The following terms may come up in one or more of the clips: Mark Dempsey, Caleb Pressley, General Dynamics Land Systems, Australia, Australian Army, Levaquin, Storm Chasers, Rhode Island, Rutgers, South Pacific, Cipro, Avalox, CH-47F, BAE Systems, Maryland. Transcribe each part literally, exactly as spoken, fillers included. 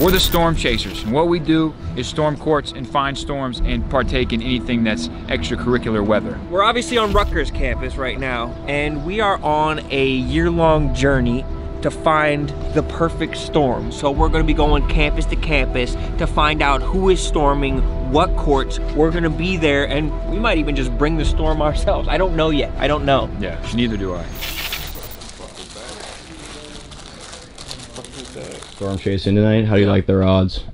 We're the storm chasers, and what we do is storm courts and find storms and partake in anything that's extracurricular weather. We're obviously on Rutgers campus right now, and we are on a year-long journey to find the perfect storm. So we're gonna be going campus to campus to find out who is storming, what courts. We're gonna be there, and we might even just bring the storm ourselves. I don't know yet, I don't know. Yeah, neither do I. Storm chasing tonight, how do you like their odds?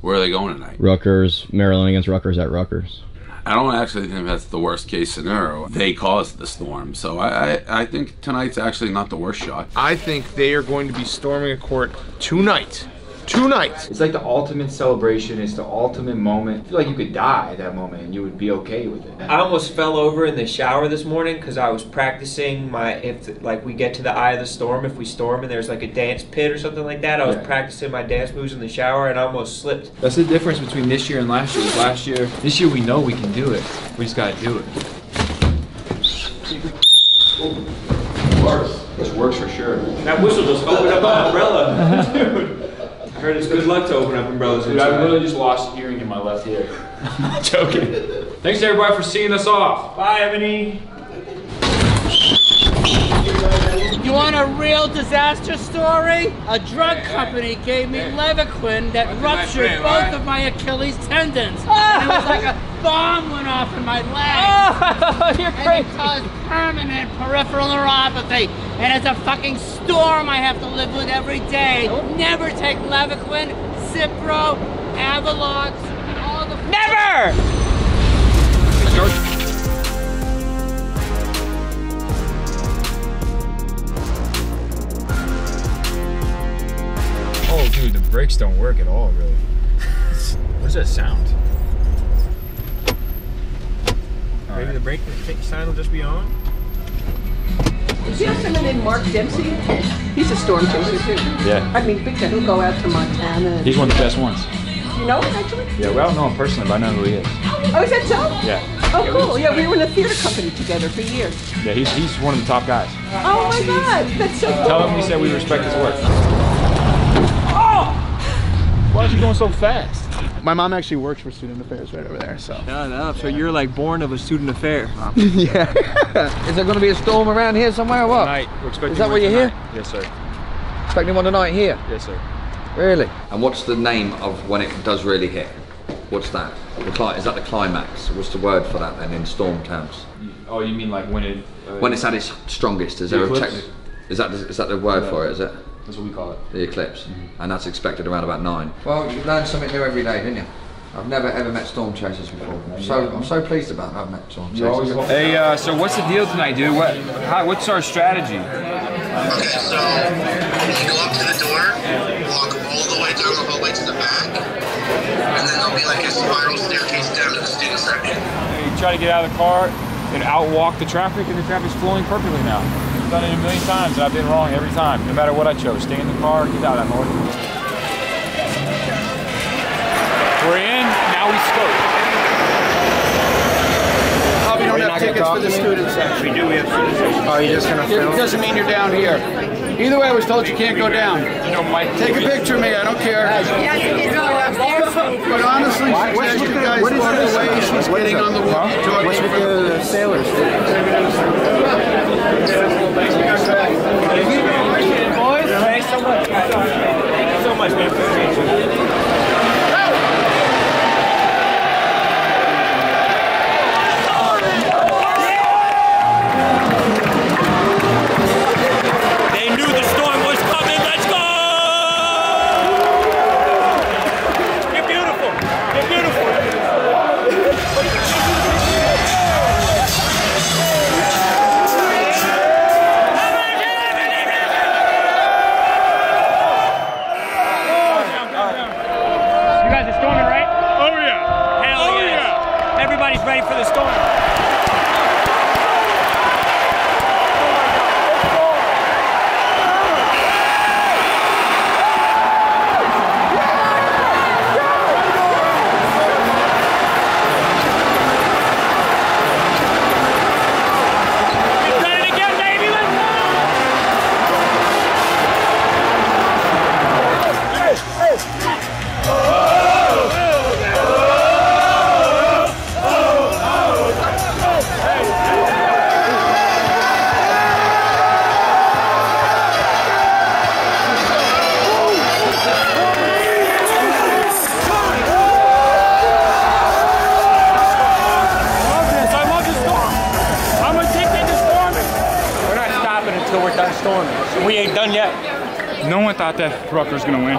Where are they going tonight? Rutgers, Maryland against Rutgers at Rutgers. I don't actually think that's the worst case scenario. They caused the storm, so I, I, I think tonight's actually not the worst shot. I think they are going to be storming a court tonight. Tonight! It's like the ultimate celebration, it's the ultimate moment. I feel like you could die at that moment and you would be okay with it. I almost fell over in the shower this morning because I was practicing my, if like we get to the eye of the storm, if we storm and there's like a dance pit or something like that, I was yeah. practicing my dance moves in the shower and I almost slipped. That's the difference between this year and last year. Last year, this year we know we can do it. We just gotta do it. It works. This works for sure. That whistle just opened up my umbrella. Dude. I heard it's good luck to open up umbrellas. Dude, I really just lost hearing in my left ear. I'm joking. Thanks to everybody for seeing us off. Bye, Ebony. You want a real disaster story? A drug hey, company hey, gave me hey. Levaquin that What's ruptured friend, both right? of my Achilles tendons. And it was like a bomb went off in my leg. Oh, you're crazy. And it caused permanent peripheral neuropathy. And it's a fucking storm I have to live with every day. Never take Levaquin, Cipro, Avalox, and all the- Never! Oh, dude, the brakes don't work at all, really. What's that sound? All Maybe right. the brake sign will just be on? Did you have someone named Mark Dempsey? He's a storm chaser, too. Yeah. I mean, big time. He'll go out to Montana. He's one of the best ones. You know him, actually? Yeah, well, I don't know him personally, but I know who he is. Oh, is that so? Yeah. Oh, cool. Yeah, we were in a theater company together for years. Yeah, he's, he's one of the top guys. Oh, my God. That's so cool. Tell him we said we respect his work. Why are you going so fast? My mom actually works for student affairs right over there, so. Shut up, so you're like born of a student affair. Yeah. Is there gonna be a storm around here somewhere or what? Tonight, we're expecting one. Is that where you're here? Yes, sir. Expecting one tonight here? Yes, sir. Really? And what's the name of when it does really hit? What's that? The is that the climax? What's the word for that then in storm terms? Oh, you mean like when it- uh, When it's at its strongest, is there a technical? Is that, is that the word yeah. for it, is it? That's what we call it. The eclipse. Mm-hmm. And that's expected around about nine. Well, you learn something new every day, didn't you? I've never ever met storm chasers before. So I'm so pleased about that I've met storm chasers. Hey, uh, so what's the deal tonight, dude? What? How, what's our strategy? Okay, so you go up to the door, walk all the way down the hallway to the back, and then there'll be like a spiral staircase down to the student section. You try to get out of the car and outwalk the traffic, and the traffic's flowing perfectly now. I've done it a million times, and I've been wrong every time, no matter what I chose. Stay in the car, get out, I'm ordered. We're in, now we scope. Probably don't have tickets for the student section. We do, we have student section. Oh, you're just gonna film? It doesn't mean you're down here. Either way, I was told you can't go down. Take a picture of me, I don't care. But honestly, as you guys look away, she's getting on the wall. What's with the sailors? Thanks so much, guys. Thank you so much, man, for the feature. till we're done storming. We ain't done yet. No one thought that Rutgers was going to win.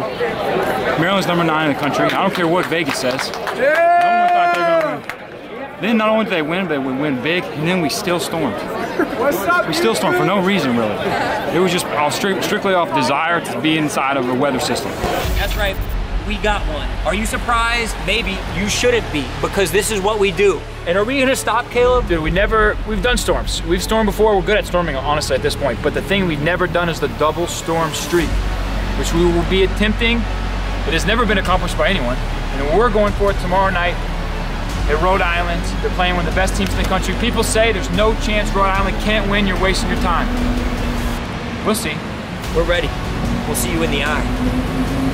Maryland's number nine in the country. I don't care what Vegas says. Yeah! No one thought they were going to win. Then not only did they win, but we win big, and then we still stormed. What's up, we still stormed for no reason, really. It was just all stri strictly off desire to be inside of a weather system. That's right. We got one. Are you surprised? Maybe you shouldn't be, because this is what we do. And are we gonna stop, Caleb? Dude, we never, we've done storms. We've stormed before, we're good at storming, honestly, at this point. But the thing we've never done is the double storm streak, which we will be attempting. It has never been accomplished by anyone. And we're going for it tomorrow night at Rhode Island. They're playing one of the best teams in the country. People say there's no chance Rhode Island can't win, you're wasting your time. We'll see. We're ready. We'll see you in the eye.